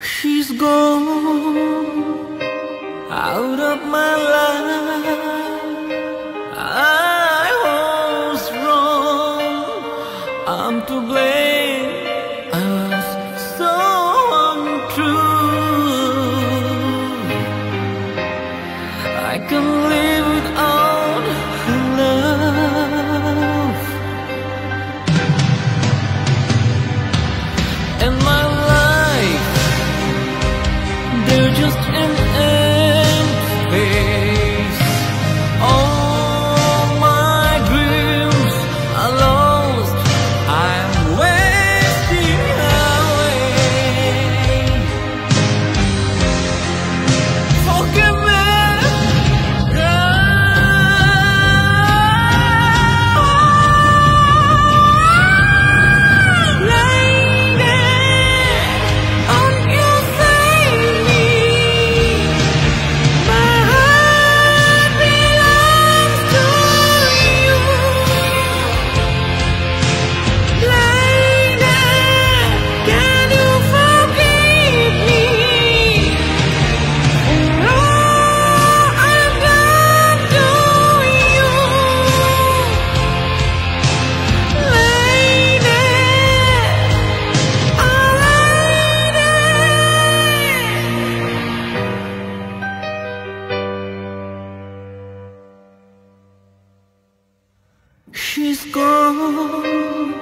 She's gone out of my life. I was wrong, I'm to blame. I was so untrue. I can't live without her love. And my just an empty face. All my dreams are lost, I'm wasting away. Forgive me, she's gone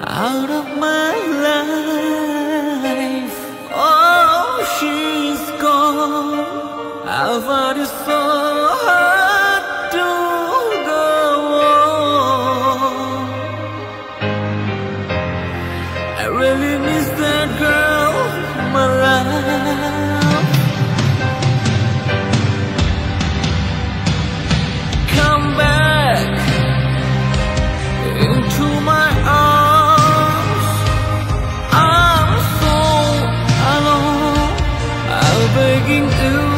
out of my life. Oh, she's gone. I've already so hard to go on. I really miss that girl, my love. Come back to my arms, I'm so alone, I'm begging you.